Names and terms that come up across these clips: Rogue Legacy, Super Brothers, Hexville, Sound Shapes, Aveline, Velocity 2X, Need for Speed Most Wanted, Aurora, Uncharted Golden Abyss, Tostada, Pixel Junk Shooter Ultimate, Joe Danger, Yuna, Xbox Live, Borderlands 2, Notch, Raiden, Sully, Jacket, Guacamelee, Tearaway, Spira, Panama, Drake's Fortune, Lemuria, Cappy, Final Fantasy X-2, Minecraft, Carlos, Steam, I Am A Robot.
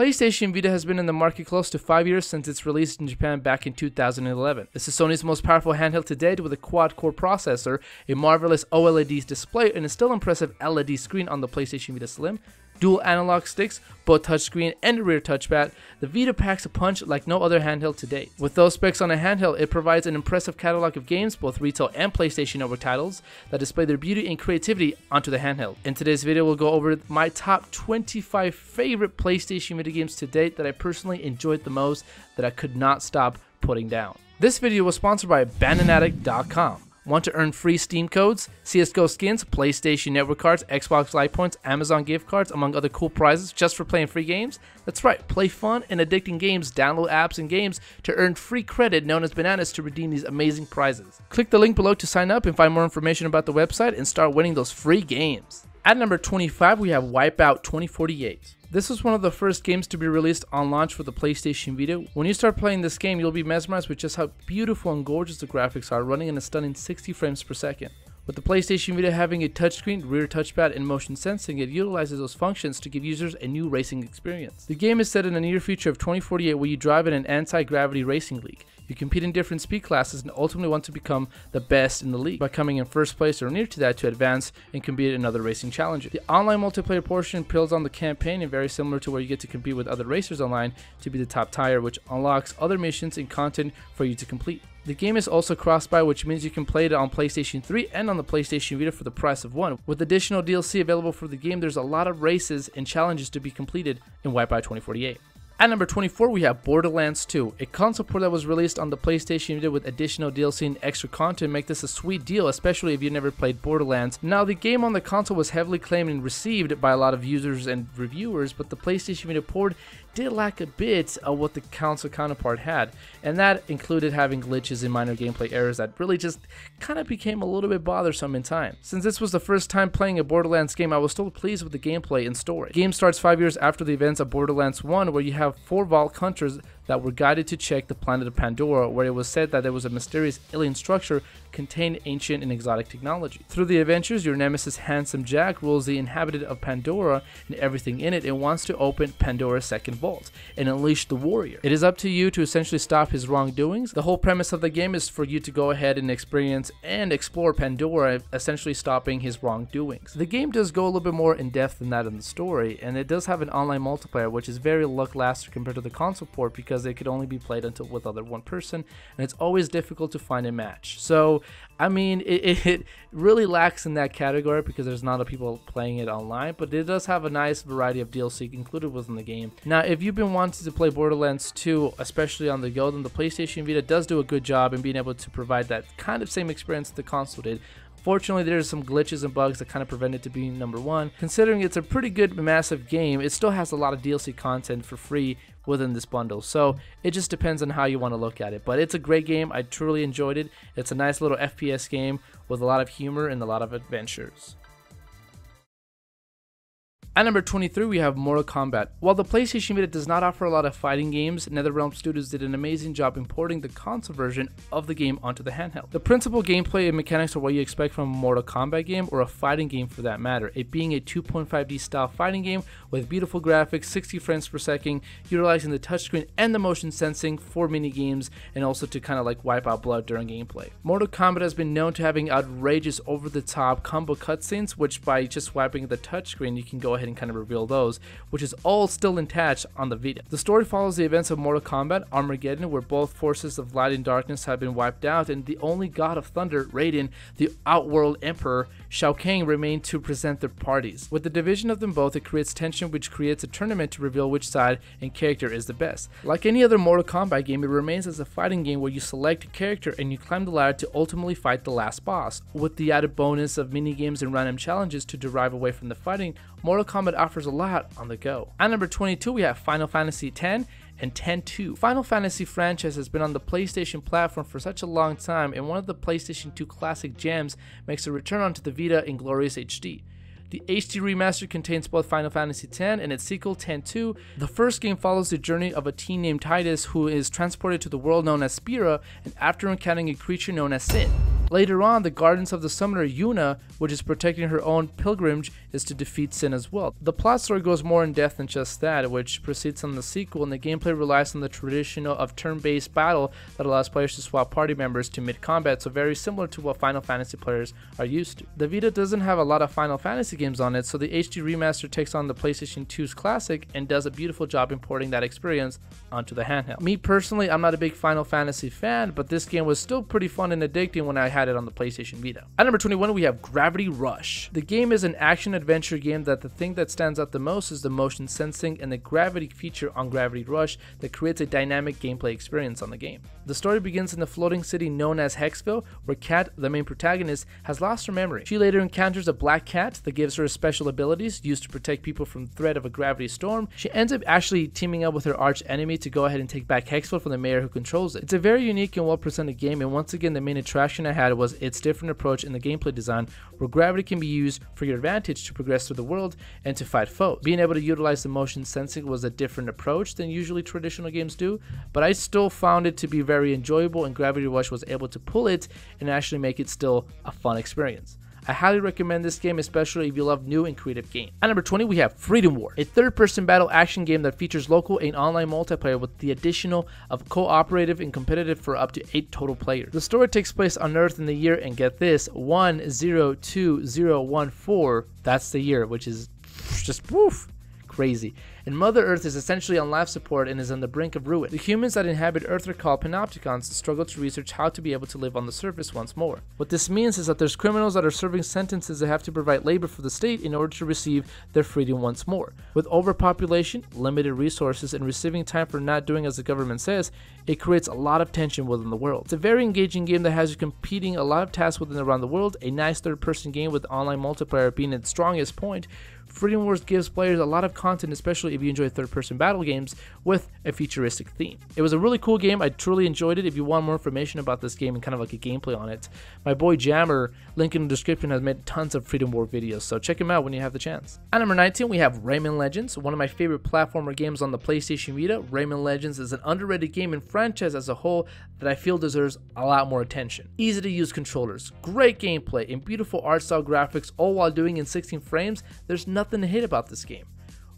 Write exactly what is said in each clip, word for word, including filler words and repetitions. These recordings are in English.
PlayStation Vita has been in the market close to five years since its release in Japan back in two thousand eleven. This is Sony's most powerful handheld to date, with a quad-core processor, a marvelous OLED display, and a still impressive L E D screen on the PlayStation Vita Slim, dual analog sticks, both touchscreen and a rear touchpad. The Vita packs a punch like no other handheld to date. With those specs on a handheld, it provides an impressive catalog of games, both retail and PlayStation Network titles, that display their beauty and creativity onto the handheld. In today's video, we'll go over my top twenty-five favorite PlayStation Vita games to date that I personally enjoyed the most, that I could not stop putting down. This video was sponsored by Bandon Addict dot com. Want to earn free Steam codes, C S G O skins, PlayStation Network cards, Xbox Live points, Amazon gift cards, among other cool prizes just for playing free games? That's right, play fun and addicting games, download apps and games to earn free credit known as bananas to redeem these amazing prizes. Click the link below to sign up and find more information about the website and start winning those free games. At number twenty-five, we have Wipeout twenty forty-eight. This was one of the first games to be released on launch for the PlayStation Vita. When you start playing this game, you'll be mesmerized with just how beautiful and gorgeous the graphics are, running in a stunning sixty frames per second. With the PlayStation Vita having a touchscreen, rear touchpad, and motion sensing, it utilizes those functions to give users a new racing experience. The game is set in the near future of twenty forty-eight, where you drive in an anti-gravity racing league. You compete in different speed classes and ultimately want to become the best in the league by coming in first place or near to that to advance and compete in other racing challenges. The online multiplayer portion builds on the campaign and very similar to where you get to compete with other racers online to be the top tier, which unlocks other missions and content for you to complete. The game is also cross-buy, which means you can play it on PlayStation three and on the PlayStation Vita for the price of one. With additional D L C available for the game, there's a lot of races and challenges to be completed in Wipeout twenty forty-eight. At number twenty-four, we have Borderlands two, a console port that was released on the PlayStation Vita with additional D L C and extra content. Make this a sweet deal, especially if you never played Borderlands. Now, the game on the console was heavily claimed and received by a lot of users and reviewers, but the PlayStation Vita port did lack a bit of what the console counterpart had, and that included having glitches and minor gameplay errors that really just kind of became a little bit bothersome in time. Since this was the first time playing a Borderlands game, I was still pleased with the gameplay and story. The game starts five years after the events of Borderlands one, where you have four vault hunters that were guided to check the planet of Pandora, where it was said that there was a mysterious alien structure contained ancient and exotic technology. Through the adventures, your nemesis Handsome Jack rules the inhabitant of Pandora and everything in it, and wants to open Pandora's second vault and unleash the warrior. It is up to you to essentially stop his wrongdoings. The whole premise of the game is for you to go ahead and experience and explore Pandora, essentially stopping his wrongdoings. The game does go a little bit more in depth than that in the story, and it does have an online multiplayer, which is very lackluster compared to the console port because they could only be played until with other one person, and it's always difficult to find a match. So I mean, it, it really lacks in that category because there's not a lot of people playing it online, but it does have a nice variety of D L C included within the game. Now, if you've been wanting to play Borderlands two, especially on the go, then the PlayStation Vita does do a good job in being able to provide that kind of same experience the console did. Fortunately, there's some glitches and bugs that kind of prevent it to being number one. Considering it's a pretty good massive game, it still has a lot of D L C content for free within this bundle, so it just depends on how you want to look at it. But it's a great game. I truly enjoyed it. It's a nice little F P S game with a lot of humor and a lot of adventures. At number twenty-three, we have Mortal Kombat. While the PlayStation Vita does not offer a lot of fighting games, NetherRealm Studios did an amazing job importing the console version of the game onto the handheld. The principal gameplay and mechanics are what you expect from a Mortal Kombat game, or a fighting game for that matter. It being a two point five D style fighting game with beautiful graphics, sixty frames per second, utilizing the touchscreen and the motion sensing for mini games, and also to kind of like wipe out blood during gameplay. Mortal Kombat has been known to having outrageous over-the-top combo cutscenes, which by just wiping the touchscreen, you can go ahead and kind of reveal those, which is all still attached on the Vita. The story follows the events of Mortal Kombat Armageddon, where both forces of light and darkness have been wiped out, and the only god of thunder, Raiden, the Outworld Emperor, Shao Kahn, remain to present their parties. With the division of them both, it creates tension, which creates a tournament to reveal which side and character is the best. Like any other Mortal Kombat game, it remains as a fighting game where you select a character and you climb the ladder to ultimately fight the last boss, with the added bonus of minigames and random challenges to derive away from the fighting. Mortal Kombat offers a lot on the go. At number twenty-two, we have Final Fantasy ten and ten two. Final Fantasy franchise has been on the PlayStation platform for such a long time, and one of the PlayStation two classic gems makes a return onto the Vita in glorious H D. The H D remaster contains both Final Fantasy ten and its sequel ten two. The first game follows the journey of a teen named Titus, who is transported to the world known as Spira, and after encountering a creature known as Sin. Later on, the guardians of the summoner Yuna, which is protecting her own pilgrimage, is to defeat Sin as well. The plot story goes more in depth than just that, which proceeds on the sequel, and the gameplay relies on the traditional of turn-based battle that allows players to swap party members to mid-combat, so very similar to what Final Fantasy players are used to. The Vita doesn't have a lot of Final Fantasy games on it, so the H D remaster takes on the PlayStation two's classic and does a beautiful job importing that experience onto the handheld. Me personally, I'm not a big Final Fantasy fan, but this game was still pretty fun and addicting when I had it on the PlayStation Vita. At number twenty-one, we have Gravity Rush. The game is an action-adventure game that the thing that stands out the most is the motion sensing and the gravity feature on Gravity Rush that creates a dynamic gameplay experience on the game. The story begins in the floating city known as Hexville, where Cat, the main protagonist, has lost her memory. She later encounters a black cat that gives her special abilities used to protect people from the threat of a gravity storm. She ends up actually teaming up with her arch enemy to go ahead and take back Hexville from the mayor who controls it. It's a very unique and well-presented game, and once again the main attraction I had was its different approach in the gameplay design, where gravity can be used for your advantage to progress through the world and to fight foes. Being able to utilize the motion sensing was a different approach than usually traditional games do, but I still found it to be very enjoyable, and Gravity Rush was able to pull it and actually make it still a fun experience. I highly recommend this game, especially if you love new and creative games. At number twenty, we have Freedom War, a third-person battle action game that features local and online multiplayer with the additional of cooperative and competitive for up to eight total players. The story takes place on Earth in the year, and get this, one zero two zero one four, that's the year, which is just woof, crazy. And Mother Earth is essentially on life support and is on the brink of ruin. The humans that inhabit Earth are called Panopticons and struggle to research how to be able to live on the surface once more. What this means is that there's criminals that are serving sentences that have to provide labor for the state in order to receive their freedom once more. With overpopulation, limited resources, and receiving time for not doing as the government says, it creates a lot of tension within the world. It's a very engaging game that has you competing a lot of tasks within and around the world, a nice third-person game with online multiplayer being its strongest point. Freedom Wars gives players a lot of content, especially if you enjoy third-person battle games with a futuristic theme. It was a really cool game. I truly enjoyed it. If you want more information about this game and kind of like a gameplay on it, my boy Jammer, link in the description, has made tons of Freedom War videos, so check him out when you have the chance. At number nineteen, we have Rayman Legends, one of my favorite platformer games on the PlayStation Vita. Rayman Legends is an underrated game and franchise as a whole that I feel deserves a lot more attention. Easy to use controllers, great gameplay, and beautiful art style graphics, all while doing in sixteen frames. There's nothing to hate about this game.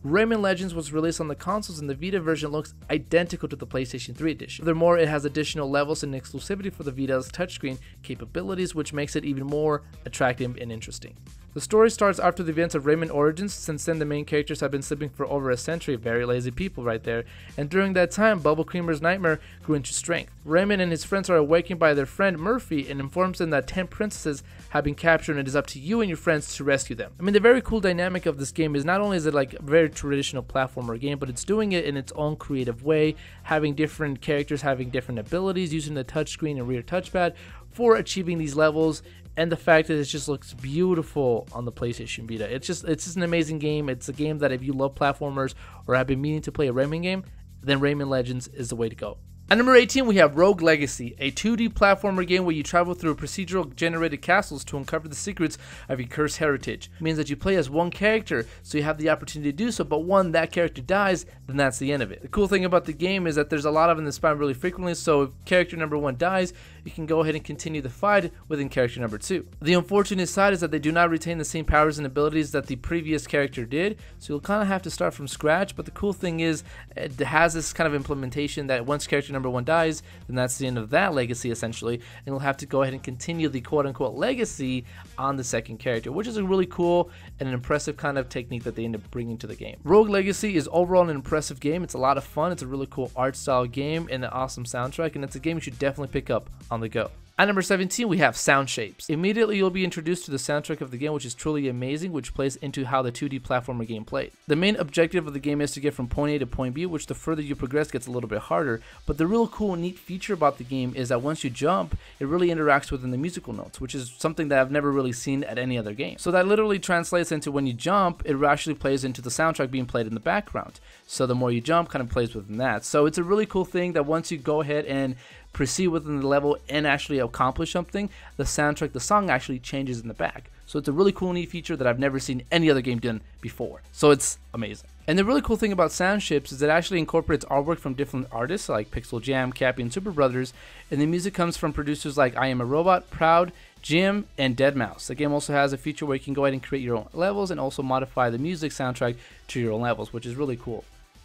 Rayman Legends was released on the consoles, and the Vita version looks identical to the PlayStation three edition. Furthermore, it has additional levels and exclusivity for the Vita's touchscreen capabilities, which makes it even more attractive and interesting. The story starts after the events of Rayman Origins. Since then, the main characters have been sleeping for over a century, very lazy people right there, and during that time, Bubble Creamer's nightmare grew into strength. Rayman and his friends are awakened by their friend Murphy and informs them that ten princesses have been captured, and it is up to you and your friends to rescue them. I mean, the very cool dynamic of this game is not only is it like a very traditional platformer game, but it's doing it in its own creative way, having different characters, having different abilities, using the touchscreen and rear touchpad for achieving these levels, and the fact that it just looks beautiful on the PlayStation Vita. It's just it's just an amazing game. It's a game that if you love platformers or have been meaning to play a Rayman game, then Rayman Legends is the way to go. At number eighteen, we have Rogue Legacy, a two D platformer game where you travel through procedural generated castles to uncover the secrets of your cursed heritage. It means that you play as one character, so you have the opportunity to do so, but when that character dies, then that's the end of it. The cool thing about the game is that there's a lot of them that spawn really frequently, so if character number one dies, you can go ahead and continue the fight within character number two. The unfortunate side is that they do not retain the same powers and abilities that the previous character did, so you'll kind of have to start from scratch, but the cool thing is it has this kind of implementation that once character number one dies, then that's the end of that legacy essentially, and you'll have to go ahead and continue the quote-unquote legacy on the second character, which is a really cool and an impressive kind of technique that they end up bringing to the game. Rogue Legacy is overall an impressive game. It's a lot of fun. It's a really cool art style game and an awesome soundtrack, and it's a game you should definitely pick up on the go. At number seventeen, we have Sound Shapes. Immediately, you'll be introduced to the soundtrack of the game, which is truly amazing, which plays into how the two D platformer game plays. The main objective of the game is to get from point A to point B, which the further you progress gets a little bit harder, but the real cool neat feature about the game is that once you jump, it really interacts within the musical notes, which is something that I've never really seen at any other game. So that literally translates into when you jump, it actually plays into the soundtrack being played in the background. So the more you jump, kind of plays within that. So it's a really cool thing that once you go ahead and proceed within the level and actually accomplish something, the soundtrack, the song actually changes in the back. So it's a really cool neat feature that I've never seen any other game done before. So it's amazing. And the really cool thing about Sound Shapes is that it actually incorporates artwork from different artists like Pixel Jam, Cappy, and Super Brothers, and the music comes from producers like I Am a Robot, Proud, Jim, and dead mouse. The game also has a feature where you can go ahead and create your own levels and also modify the music soundtrack to your own levels, which is really cool.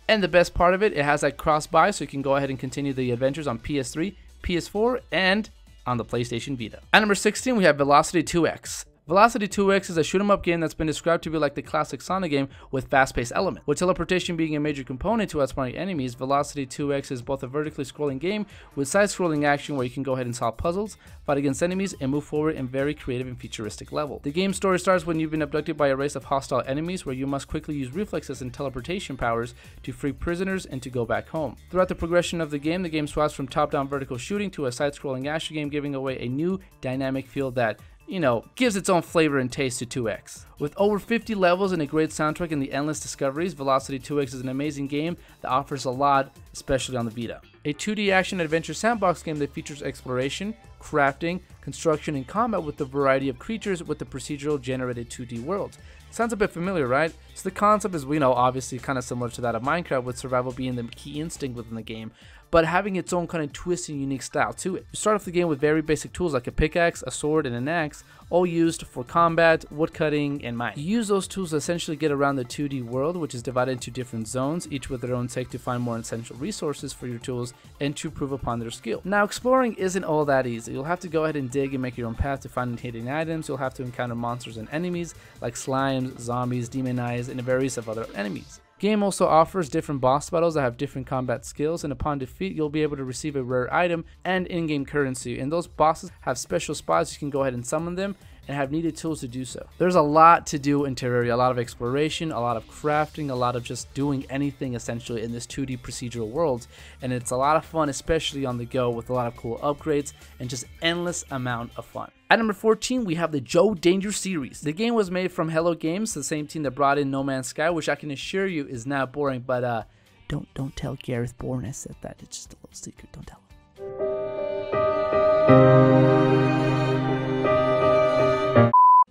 And the best part of it, it has that cross-buy, so you can go ahead and continue the adventures on P S three, P S four, and on the PlayStation Vita. At number sixteen, we have Velocity two X. Velocity two X is a shoot-em-up game that's been described to be like the classic Sonic game with fast-paced elements. With teleportation being a major component to outsmarting enemies, Velocity two X is both a vertically scrolling game with side-scrolling action where you can go ahead and solve puzzles, fight against enemies, and move forward in very creative and futuristic level. The game's story starts when you've been abducted by a race of hostile enemies where you must quickly use reflexes and teleportation powers to free prisoners and to go back home. Throughout the progression of the game, the game swaps from top-down vertical shooting to a side-scrolling action game, giving away a new dynamic feel that, you know, gives its own flavor and taste to two X. With over fifty levels and a great soundtrack and the endless discoveries, Velocity two X is an amazing game that offers a lot, especially on the Vita. A two D action adventure sandbox game that features exploration, crafting, construction, and combat with a variety of creatures with the procedural generated two D worlds. Sounds a bit familiar, right? So the concept is, we know, obviously kind of similar to that of Minecraft, with survival being the key instinct within the game, but having its own kind of twist and unique style to it. You start off the game with very basic tools like a pickaxe, a sword, and an axe, all used for combat, woodcutting, and mining. You use those tools to essentially get around the two D world, which is divided into different zones, each with their own take to find more essential resources for your tools and to prove upon their skill. Now, exploring isn't all that easy. You'll have to go ahead and dig and make your own path to find hidden items. You'll have to encounter monsters and enemies like slimes, zombies, demon eyes, and various of other enemies. Game also offers different boss battles that have different combat skills, and upon defeat you'll be able to receive a rare item and in-game currency, and those bosses have special spots you can go ahead and summon them and have needed tools to do so. There's a lot to do in Terraria, a lot of exploration, a lot of crafting, a lot of just doing anything essentially in this two D procedural world, and it's a lot of fun, especially on the go, with a lot of cool upgrades and just endless amount of fun. At number fourteen, we have the Joe Danger series. The game was made from Hello Games, the same team that brought in No Man's Sky, which I can assure you is not boring, but uh, don't don't tell Gareth Bourne I said that. It's just a little secret, don't tell him.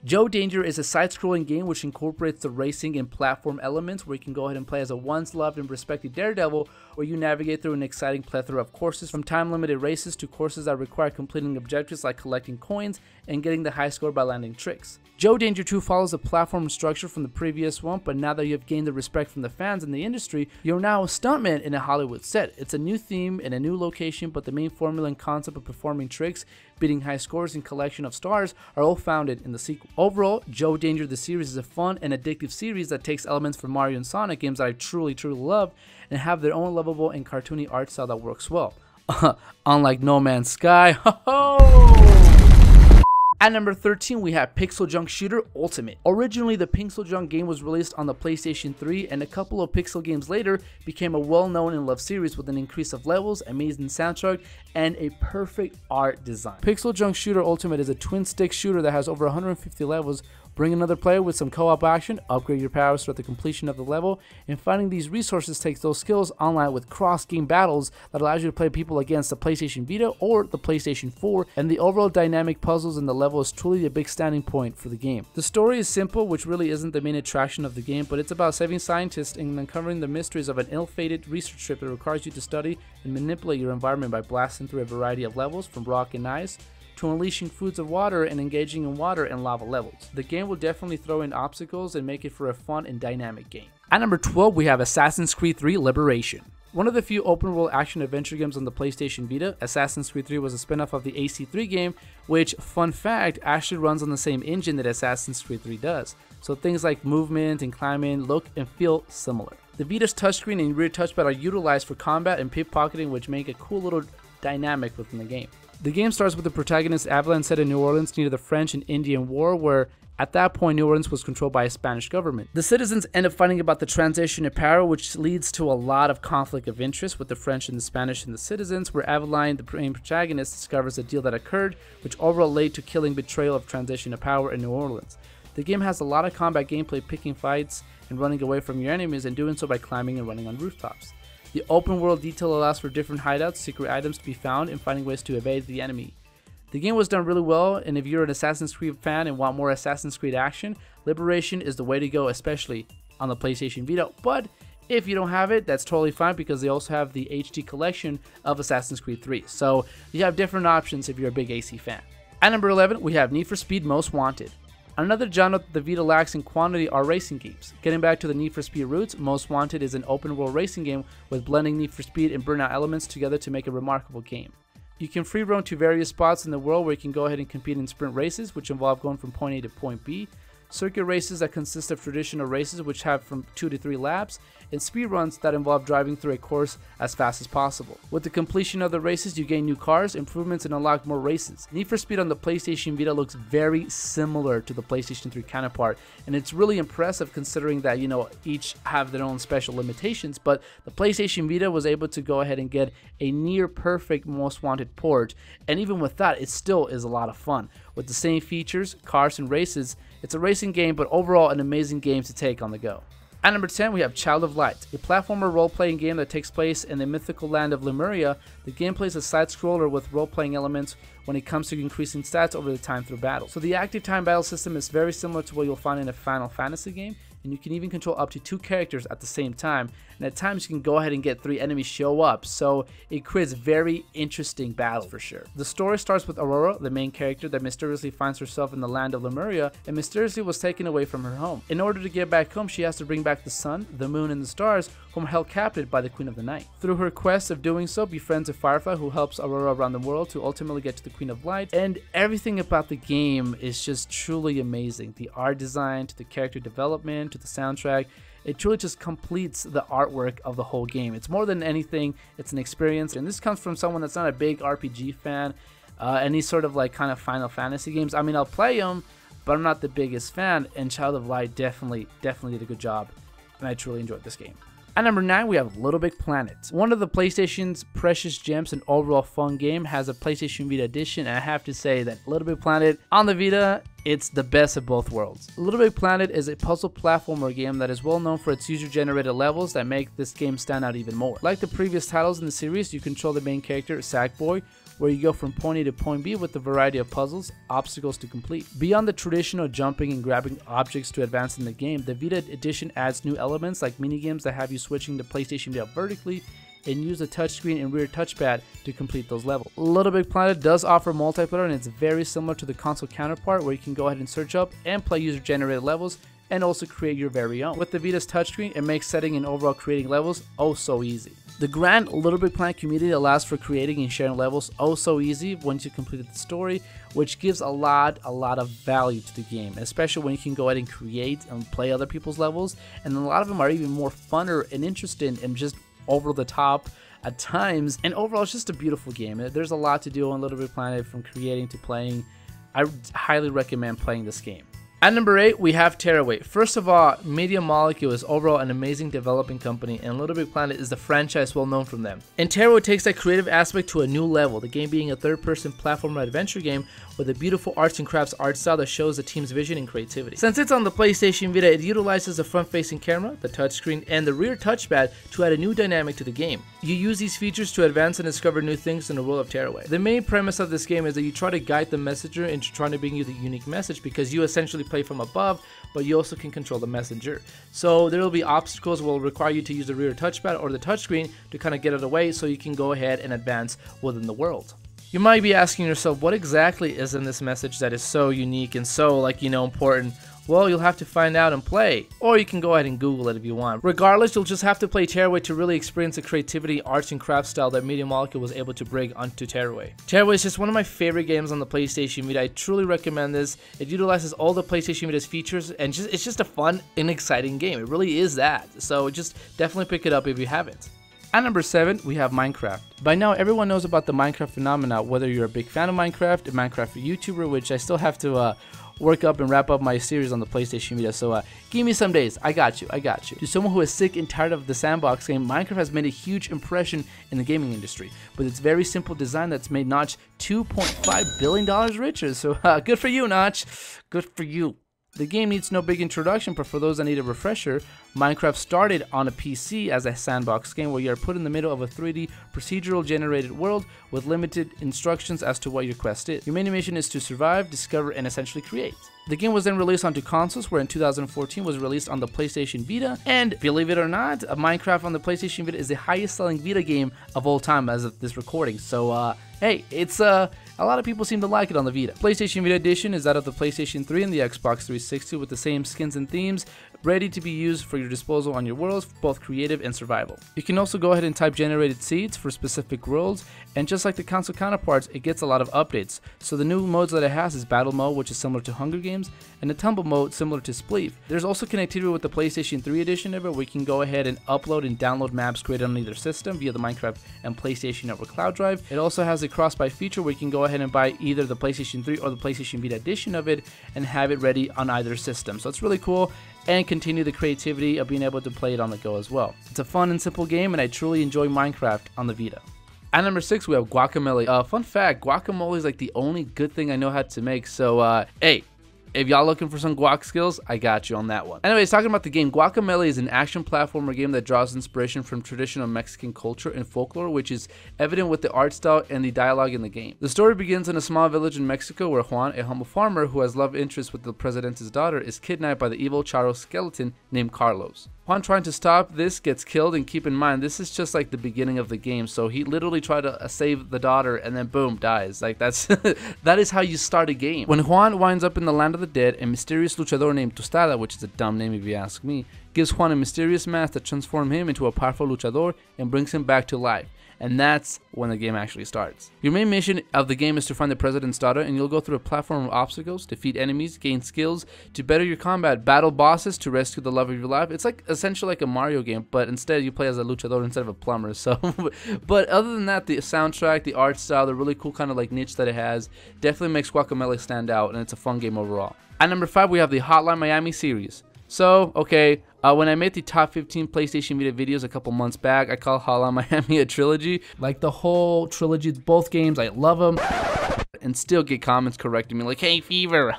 Joe Danger is a side-scrolling game which incorporates the racing and platform elements, where you can go ahead and play as a once-loved and respected daredevil, where you navigate through an exciting plethora of courses, from time-limited races to courses that require completing objectives like collecting coins and getting the high score by landing tricks. Joe Danger two follows the platform structure from the previous one, but now that you have gained the respect from the fans and the industry, you're now a stuntman in a Hollywood set. It's a new theme and a new location, but the main formula and concept of performing tricks, beating high scores, and collection of stars are all founded in the sequel. Overall, Joe Danger the series is a fun and addictive series that takes elements from Mario and Sonic games that I truly, truly love and have their own level and cartoony art style that works well. Unlike No Man's Sky. Ho ho! At number thirteen, we have Pixel Junk Shooter Ultimate. Originally, the Pixel Junk game was released on the PlayStation three, and a couple of Pixel games later became a well-known and loved series with an increase of levels, amazing soundtrack, and a perfect art design. Pixel Junk Shooter Ultimate is a twin-stick shooter that has over one hundred fifty levels. Bring another player with some co-op action, upgrade your powers throughout the completion of the level, and finding these resources takes those skills online with cross-game battles that allows you to play people against the PlayStation Vita or the PlayStation four, and the overall dynamic puzzles in the level is truly a big standing point for the game. The story is simple, which really isn't the main attraction of the game, but it's about saving scientists and uncovering the mysteries of an ill-fated research trip that requires you to study and manipulate your environment by blasting through a variety of levels, from rock and ice to unleashing foods of water and engaging in water and lava levels. The game will definitely throw in obstacles and make it for a fun and dynamic game. At number twelve, we have Assassin's Creed three Liberation. One of the few open-world action-adventure games on the PlayStation Vita, Assassin's Creed three was a spin-off of the A C three game, which, fun fact, actually runs on the same engine that Assassin's Creed three does, so things like movement and climbing look and feel similar. The Vita's touchscreen and rear touchpad are utilized for combat and pickpocketing, which make a cool little dynamic within the game. The game starts with the protagonist Aveline set in New Orleans near the French and Indian War, where at that point New Orleans was controlled by a Spanish government. The citizens end up fighting about the transition of power, which leads to a lot of conflict of interest with the French and the Spanish and the citizens, where Aveline, the main protagonist, discovers a deal that occurred, which overall led to killing betrayal of transition of power in New Orleans. The game has a lot of combat gameplay, picking fights and running away from your enemies, and doing so by climbing and running on rooftops. The open world detail allows for different hideouts, secret items to be found, and finding ways to evade the enemy. The game was done really well, and if you're an Assassin's Creed fan and want more Assassin's Creed action, Liberation is the way to go, especially on the PlayStation Vita, but if you don't have it, that's totally fine because they also have the H D collection of Assassin's Creed three. So you have different options if you're a big A C fan. At number eleven, we have Need for Speed Most Wanted. Another genre that the Vita lacks in quantity are racing games. Getting back to the Need for Speed roots, Most Wanted is an open world racing game with blending Need for Speed and Burnout elements together to make a remarkable game. You can free roam to various spots in the world where you can go ahead and compete in sprint races, which involve going from point A to point B, circuit races that consist of traditional races which have from two to three laps, and speedruns that involve driving through a course as fast as possible. With the completion of the races, you gain new cars, improvements, and unlock more races. Need for Speed on the PlayStation Vita looks very similar to the PlayStation three counterpart, and it's really impressive considering that, you know, each have their own special limitations, but the PlayStation Vita was able to go ahead and get a near perfect Most Wanted port, and even with that, it still is a lot of fun. With the same features, cars, and races, it's a racing game, but overall an amazing game to take on the go. At number ten, we have Child of Light, a platformer role-playing game that takes place in the mythical land of Lemuria. The game plays a side-scroller with role-playing elements when it comes to increasing stats over the time through battle. So the active time battle system is very similar to what you'll find in a Final Fantasy game, and you can even control up to two characters at the same time, and at times you can go ahead and get three enemies show up, so it creates very interesting battles for sure. The story starts with Aurora, the main character that mysteriously finds herself in the land of Lemuria and mysteriously was taken away from her home. In order to get back home, she has to bring back the sun, the moon, and the stars, whom are held captive by the Queen of the Night. Through her quest of doing so, befriends a firefly who helps Aurora around the world to ultimately get to the Queen of Light, and everything about the game is just truly amazing. The art design, to the character development, to the soundtrack, it truly just completes the artwork of the whole game. It's more than anything, it's an experience, and this comes from someone that's not a big R P G fan, uh, any sort of like kind of Final Fantasy games. I mean, I'll play them, but I'm not the biggest fan, and Child of Light definitely, definitely did a good job, and I truly enjoyed this game. At number nine, we have LittleBigPlanet. One of the PlayStation's precious gems and overall fun game has a PlayStation Vita edition, and I have to say that LittleBigPlanet on the Vita, it's the best of both worlds. LittleBigPlanet is a puzzle platformer game that is well known for its user-generated levels that make this game stand out even more. Like the previous titles in the series, you control the main character, Sackboy, where you go from point A to point B with a variety of puzzles, obstacles to complete. Beyond the traditional jumping and grabbing objects to advance in the game, the Vita edition adds new elements like minigames that have you switching the PlayStation Vita vertically and use the touchscreen and rear touchpad to complete those levels. LittleBigPlanet does offer multiplayer, and it's very similar to the console counterpart where you can go ahead and search up and play user-generated levels and also create your very own. With the Vita's touchscreen, it makes setting and overall creating levels oh so easy. The grand LittleBigPlanet community allows for creating and sharing levels oh so easy once you completed the story, which gives a lot, a lot of value to the game, especially when you can go ahead and create and play other people's levels, and a lot of them are even more funner and interesting and just over the top at times, and overall it's just a beautiful game. There's a lot to do on LittleBigPlanet, from creating to playing. I highly recommend playing this game. At number eight, we have Tearaway. First of all, Media Molecule is overall an amazing developing company, and LittleBigPlanet is the franchise well known from them. And Tearaway takes that creative aspect to a new level, the game being a third-person platformer adventure game with a beautiful arts and crafts art style that shows the team's vision and creativity. Since it's on the PlayStation Vita, it utilizes the front-facing camera, the touchscreen, and the rear touchpad to add a new dynamic to the game. You use these features to advance and discover new things in the world of Tearaway. The main premise of this game is that you try to guide the messenger into trying to bring you the unique message, because you essentially play from above, but you also can control the messenger. So there will be obstacles that will require you to use the rear touchpad or the touchscreen to kind of get out of the way so you can go ahead and advance within the world. You might be asking yourself, what exactly is in this message that is so unique and so, like, you know, important? Well, you'll have to find out and play, or you can go ahead and Google it if you want. Regardless, you'll just have to play Tearaway to really experience the creativity, arts, and craft style that Media Molecule was able to bring onto Tearaway. Tearaway is just one of my favorite games on the PlayStation Vita. I truly recommend this. It utilizes all the PlayStation Vita's features, and just, it's just a fun and exciting game. It really is that, so just definitely pick it up if you haven't. At number seven, we have Minecraft. By now, everyone knows about the Minecraft phenomena, whether you're a big fan of Minecraft, a Minecraft YouTuber, which I still have to uh, work up and wrap up my series on the PlayStation Vita, so uh, give me some days, I got you, I got you. To someone who is sick and tired of the sandbox game, Minecraft has made a huge impression in the gaming industry, with its very simple design that's made Notch two point five billion dollars richer, so uh, good for you, Notch, good for you. The game needs no big introduction, but for those that need a refresher, Minecraft started on a P C as a sandbox game where you are put in the middle of a three D procedural generated world with limited instructions as to what your quest is. Your main mission is to survive, discover, and essentially create. The game was then released onto consoles, where in two thousand fourteen was released on the PlayStation Vita, and believe it or not, Minecraft on the PlayStation Vita is the highest selling Vita game of all time as of this recording, so uh, hey, it's uh, a lot of people seem to like it on the Vita. PlayStation Vita Edition is out of the PlayStation three and the Xbox three sixty with the same skins and themes, ready to be used for your disposal on your worlds, both creative and survival. You can also go ahead and type generated seeds for specific worlds, and just like the console counterparts, it gets a lot of updates. So the new modes that it has is Battle Mode, which is similar to Hunger Games, and the Tumble Mode, similar to Spleef. There's also connectivity with the PlayStation three edition of it, where you can go ahead and upload and download maps created on either system via the Minecraft and PlayStation Network Cloud Drive. It also has a cross-buy feature where you can go ahead and buy either the PlayStation three or the PlayStation Vita edition of it and have it ready on either system. So it's really cool, and continue the creativity of being able to play it on the go as well. It's a fun and simple game, and I truly enjoy Minecraft on the Vita. At number six, we have Guacamelee. Uh, fun fact, guacamole is like the only good thing I know how to make, so uh, hey, if y'all looking for some guac skills, I got you on that one. Anyways, talking about the game, Guacamelee is an action platformer game that draws inspiration from traditional Mexican culture and folklore, which is evident with the art style and the dialogue in the game. The story begins in a small village in Mexico where Juan, a humble farmer who has love interest with the president's daughter, is kidnapped by the evil Charo skeleton named Carlos. Juan, trying to stop this, gets killed, and keep in mind, this is just like the beginning of the game, so he literally tried to save the daughter and then boom, dies. Like that's that is how you start a game. When Juan winds up in the land of the dead, a mysterious luchador named Tostada, which is a dumb name if you ask me, gives Juan a mysterious mask that transforms him into a powerful luchador and brings him back to life. And that's when the game actually starts. Your main mission of the game is to find the president's daughter, and you'll go through a platform of obstacles, defeat enemies, gain skills to better your combat, battle bosses to rescue the love of your life. It's like essentially like a Mario game, but instead you play as a luchador instead of a plumber. So, but other than that, the soundtrack, the art style, the really cool kind of like niche that it has definitely makes Guacamelee stand out, and it's a fun game overall. At number five, we have the Hotline Miami series. So, okay, uh, when I made the top fifteen PlayStation Vita videos a couple months back, I called Hotline Miami a trilogy. Like the whole trilogy, both games, I love them. And still get comments correcting me like, hey Fever,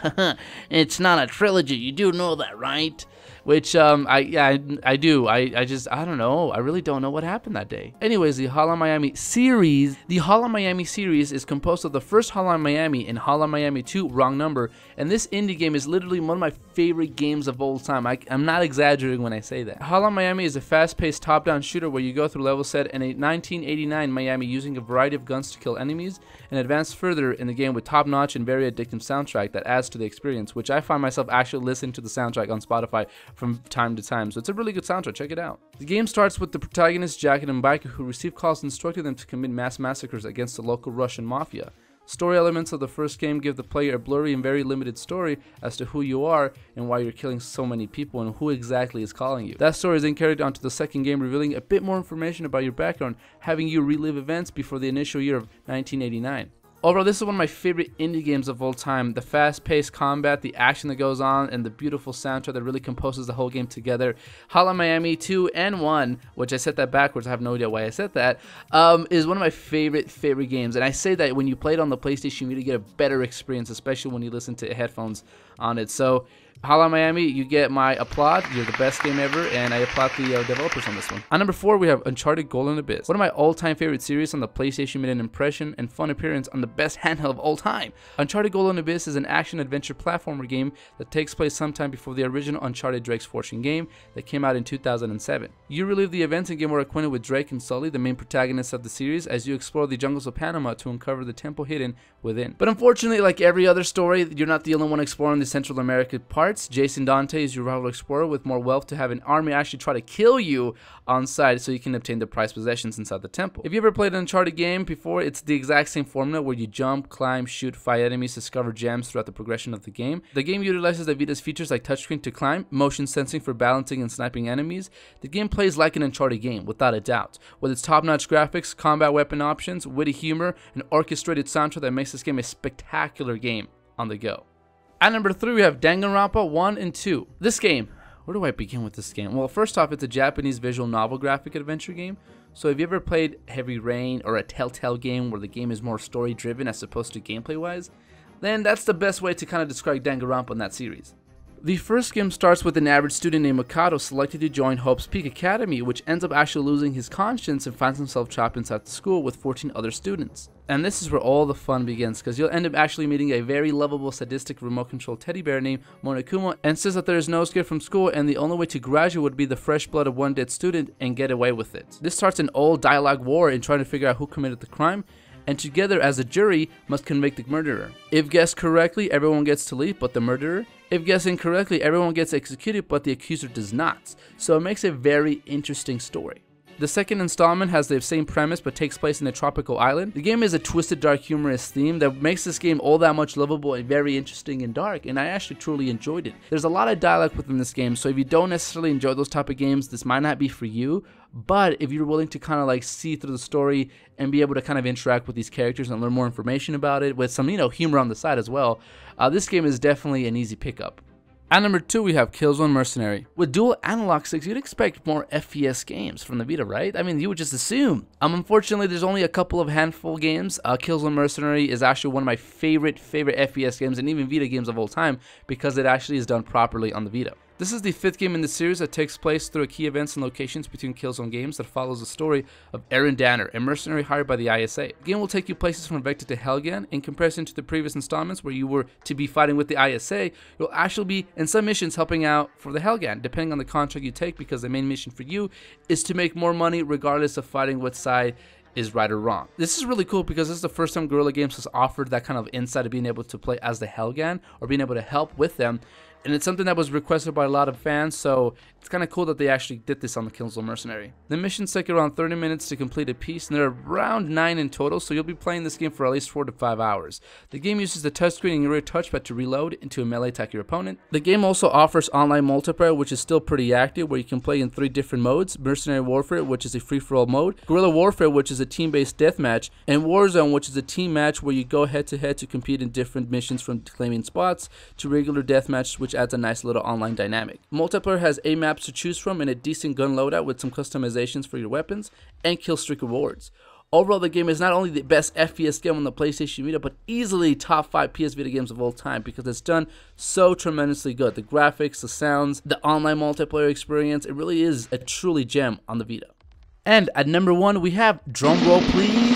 it's not a trilogy, you do know that, right? Which, um, I, yeah, I, I do. I, I just, I don't know. I really don't know what happened that day. Anyways, the Hotline Miami series. The Hotline Miami series is composed of the first Hotline Miami and Hotline Miami two, Wrong Number. And this indie game is literally one of my favorite games of all time. I, I'm not exaggerating when I say that. Hotline Miami is a fast-paced top-down shooter where you go through level set in a nineteen eighty-nine Miami using a variety of guns to kill enemies and advance further in the game with top-notch and very addictive soundtrack that adds to the experience, which I find myself actually listening to the soundtrack on Spotify from time to time, so it's a really good soundtrack, check it out. The game starts with the protagonist, Jacket and Biker, who receive calls instructing them to commit mass massacres against the local Russian mafia. Story elements of the first game give the player a blurry and very limited story as to who you are and why you're killing so many people and who exactly is calling you. That story is then carried on to the second game, revealing a bit more information about your background, having you relive events before the initial year of nineteen eighty-nine. Overall, this is one of my favorite indie games of all time. The fast-paced combat, the action that goes on, and the beautiful soundtrack that really composes the whole game together. Hotline Miami two and one, which I said that backwards, I have no idea why I said that, um, is one of my favorite, favorite games. And I say that when you play it on the PlayStation, you get a better experience, especially when you listen to headphones on it. So, Hotline Miami, you get my applaud. You're the best game ever, and I applaud the uh, developers on this one. On number four, we have Uncharted Golden Abyss, one of my all-time favorite series on the PlayStation. Made an impression and fun appearance on the best handheld of all time. Uncharted Golden Abyss is an action-adventure platformer game that takes place sometime before the original Uncharted Drake's Fortune game that came out in two thousand seven. You relive the events and get more acquainted with Drake and Sully, the main protagonists of the series, as you explore the jungles of Panama to uncover the temple hidden within. But unfortunately, like every other story, you're not the only one exploring the Central America part. Jason Dante is your rival explorer with more wealth to have an army actually try to kill you on site so you can obtain the prized possessions inside the temple. If you ever played an Uncharted game before, it's the exact same formula where you jump, climb, shoot, fight enemies, discover gems throughout the progression of the game. The game utilizes the Vita's features like touchscreen to climb, motion sensing for balancing and sniping enemies. The game plays like an Uncharted game, without a doubt, with its top-notch graphics, combat weapon options, witty humor, and orchestrated soundtrack that makes this game a spectacular game on the go. At number three, we have Danganronpa one and two. This game, where do I begin with this game? Well, first off, it's a Japanese visual novel graphic adventure game. So if you ever played Heavy Rain or a Telltale game where the game is more story-driven as opposed to gameplay-wise, then that's the best way to kind of describe Danganronpa in that series. The first game starts with an average student named Mikado selected to join Hope's Peak Academy, which ends up actually losing his conscience and finds himself trapped inside the school with fourteen other students. And this is where all the fun begins, because you'll end up actually meeting a very lovable, sadistic, remote-controlled teddy bear named Monokuma, and says that there is no escape from school and the only way to graduate would be the fresh blood of one dead student and get away with it. This starts an old dialogue war in trying to figure out who committed the crime, and together as a jury must convict the murderer. If guessed correctly, everyone gets to leave but the murderer. If guessed incorrectly, everyone gets executed but the accuser does not, so it makes a very interesting story. The second installment has the same premise but takes place in a tropical island. The game is a twisted, dark, humorous theme that makes this game all that much lovable and very interesting and dark, and I actually truly enjoyed it. There's a lot of dialogue within this game, so if you don't necessarily enjoy those type of games, this might not be for you, but if you're willing to kind of like see through the story and be able to kind of interact with these characters and learn more information about it with some, you know, humor on the side as well, uh, this game is definitely an easy pickup. At number two, we have Killzone Mercenary. With dual analog sticks, you'd expect more F P S games from the Vita, right? I mean, you would just assume. Um, unfortunately, there's only a couple of handful games. Uh, Killzone Mercenary is actually one of my favorite, favorite F P S games and even Vita games of all time because it actually is done properly on the Vita. This is the fifth game in the series that takes place through key events and locations between Killzone games that follows the story of Aaron Danner, a mercenary hired by the I S A. The game will take you places from Vector to Helgen. In comparison to the previous installments where you were to be fighting with the I S A, you'll actually be, in some missions, helping out for the Helgen, depending on the contract you take, because the main mission for you is to make more money regardless of fighting what side is right or wrong. This is really cool because this is the first time Guerrilla Games has offered that kind of insight of being able to play as the Helgen or being able to help with them. And it's something that was requested by a lot of fans, so it's kind of cool that they actually did this on the Killzone Mercenary. The missions take around thirty minutes to complete a piece, and there are around nine in total, so you'll be playing this game for at least four to five hours. The game uses the touchscreen and your rear touchpad to reload into a melee attack your opponent. The game also offers online multiplayer, which is still pretty active, where you can play in three different modes: Mercenary Warfare, which is a free-for-all mode, Guerrilla Warfare, which is a team-based deathmatch, and Warzone, which is a team match where you go head-to-head to compete in different missions, from claiming spots to regular deathmatch, which adds a nice little online dynamic. Multiplayer has eight maps to choose from and a decent gun loadout with some customizations for your weapons and killstreak rewards. Overall, the game is not only the best F P S game on the PlayStation Vita, but easily top five P S Vita games of all time because it's done so tremendously good. The graphics, the sounds, the online multiplayer experience, it really is a truly gem on the Vita. And at number one, we have, drumroll please,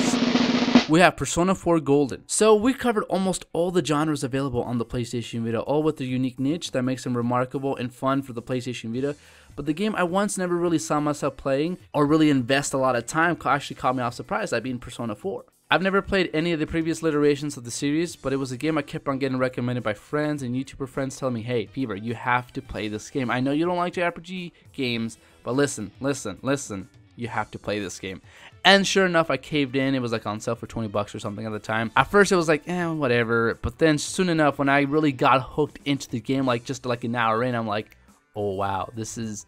we have Persona four Golden. So we covered almost all the genres available on the PlayStation Vita, all with their unique niche that makes them remarkable and fun for the PlayStation Vita. But the game I once never really saw myself playing or really invest a lot of time actually caught me off surprised at being Persona four. I've never played any of the previous iterations of the series, but it was a game I kept on getting recommended by friends and YouTuber friends telling me, hey, Fever, you have to play this game. I know you don't like J R P G games, but listen, listen, listen. You have to play this game. And sure enough, I caved in. It was like on sale for twenty bucks or something at the time. At first it was like, eh, whatever. But then soon enough, when I really got hooked into the game, like just like an hour in, I'm like, oh wow, this is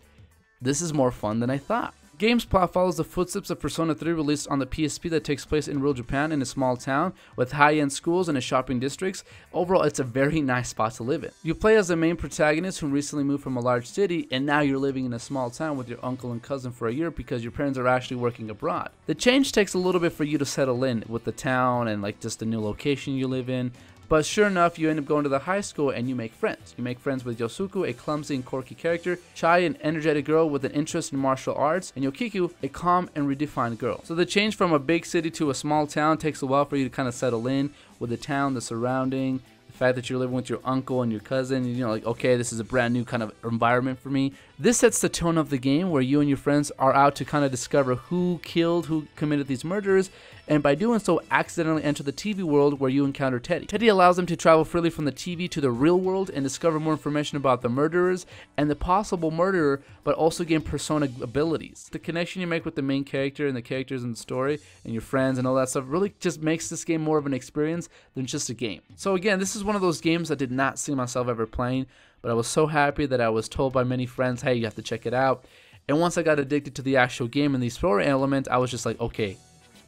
this is more fun than I thought. Game's plot follows the footsteps of Persona three released on the P S P that takes place in rural Japan in a small town with high-end schools and a shopping districts. Overall, it's a very nice spot to live in. You play as the main protagonist who recently moved from a large city and now you're living in a small town with your uncle and cousin for a year because your parents are actually working abroad. The change takes a little bit for you to settle in with the town and like just the new location you live in. But sure enough, you end up going to the high school and you make friends. You make friends with Yosuku, a clumsy and quirky character, Chai, an energetic girl with an interest in martial arts, and Yokiku, a calm and redefined girl. So the change from a big city to a small town takes a while for you to kind of settle in with the town, the surrounding, the fact that you're living with your uncle and your cousin, and you know, like, okay, this is a brand new kind of environment for me. This sets the tone of the game where you and your friends are out to kind of discover who killed, who committed these murders, and by doing so, accidentally enter the T V world where you encounter Teddy. Teddy allows them to travel freely from the T V to the real world and discover more information about the murderers and the possible murderer, but also gain persona abilities. The connection you make with the main character and the characters in the story and your friends and all that stuff really just makes this game more of an experience than just a game. So again, this is one of those games I did not see myself ever playing, but I was so happy that I was told by many friends, hey, you have to check it out. And once I got addicted to the actual game and the story element, I was just like, okay,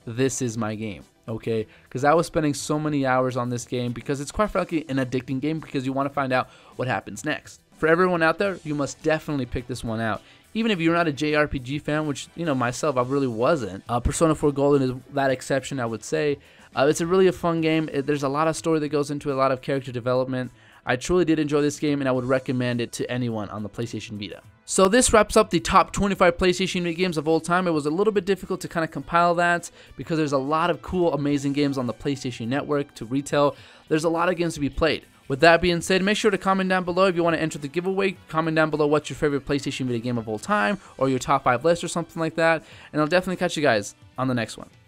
this is my game, okay? Because I was spending so many hours on this game because it's quite frankly an addicting game because you want to find out what happens next. For everyone out there, you must definitely pick this one out. Even if you're not a J R P G fan, which, you know, myself, I really wasn't. Uh, Persona four Golden is that exception, I would say. Uh, it's a really a fun game. It, there's a lot of story that goes into it, a lot of character development. I truly did enjoy this game, and I would recommend it to anyone on the PlayStation Vita. So this wraps up the top twenty-five PlayStation Vita games of all time. It was a little bit difficult to kind of compile that because there's a lot of cool, amazing games on the PlayStation Network to retail. There's a lot of games to be played. With that being said, make sure to comment down below if you want to enter the giveaway. Comment down below what's your favorite PlayStation Vita game of all time, or your top five list or something like that. And I'll definitely catch you guys on the next one.